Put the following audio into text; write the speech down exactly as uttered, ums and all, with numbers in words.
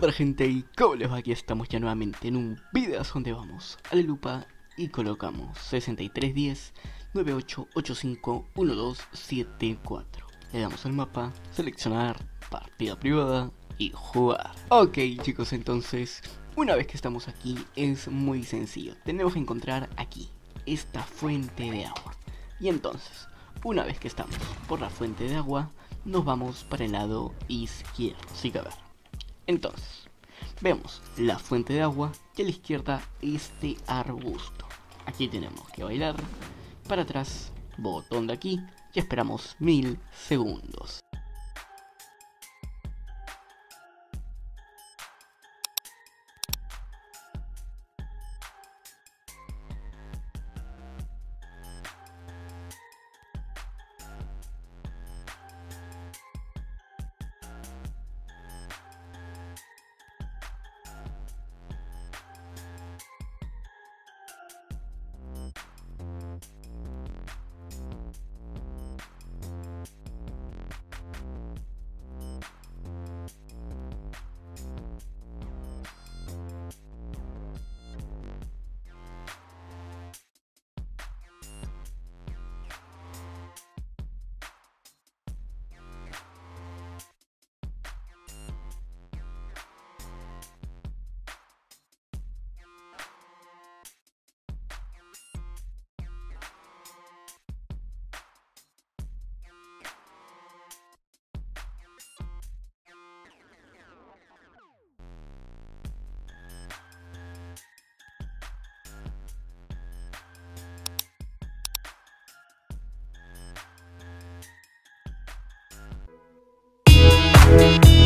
Pero gente, y ¿cómo les va? Aquí estamos ya nuevamente en un video donde vamos a la lupa y colocamos sesenta y tres diez nueve ocho ocho cinco uno dos siete cuatro. Le damos al mapa, seleccionar partida privada y jugar. Ok chicos, entonces una vez que estamos aquí es muy sencillo. Tenemos que encontrar aquí esta fuente de agua. Y entonces, una vez que estamos por la fuente de agua, nos vamos para el lado izquierdo, sí que a ver. Entonces, vemos la fuente de agua y a la izquierda este arbusto. Aquí tenemos que bailar, para atrás, botón de aquí y esperamos mil segundos. We'll be right back.